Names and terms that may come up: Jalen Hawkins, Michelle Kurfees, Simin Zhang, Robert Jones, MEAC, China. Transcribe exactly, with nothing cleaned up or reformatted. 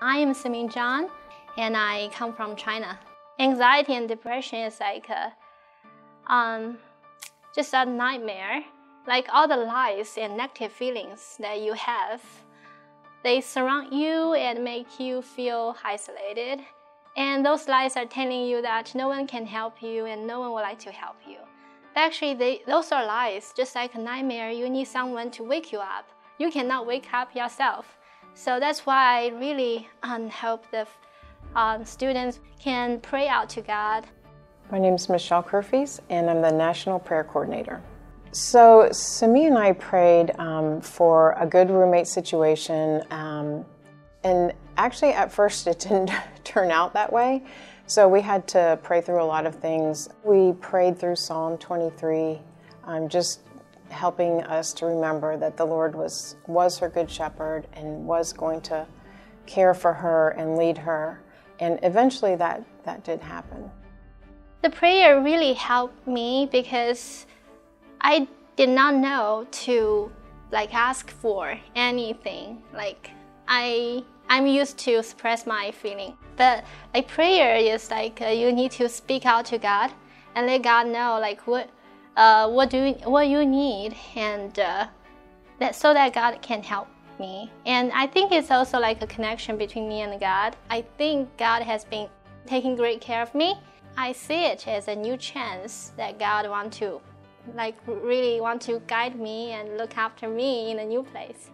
I am Simin Zhang, and I come from China. Anxiety and depression is like a, um, just a nightmare. Like all the lies and negative feelings that you have, they surround you and make you feel isolated. And those lies are telling you that no one can help you and no one would like to help you. But actually, they, those are lies. Just like a nightmare, you need someone to wake you up. You cannot wake up yourself. So that's why I really um, hope the um, students can pray out to God. My name is Michelle Kurfees, and I'm the National Prayer Coordinator. So Simi and I prayed um, for a good roommate situation, um, and actually at first it didn't turn out that way. So we had to pray through a lot of things. We prayed through Psalm twenty-three, um, just helping us to remember that the Lord was, was her good shepherd and was going to care for her and lead her. And eventually that, that did happen. The prayer really helped me because I did not know to like ask for anything. Like I, I'm used to express my feeling, but like prayer is like uh, you need to speak out to God and let God know like what, uh, what do you, what you need, and uh, that so that God can help me. And I think it's also like a connection between me and God. I think God has been taking great care of me. I see it as a new chance that God wants to. Like really want to guide me and look after me in a new place.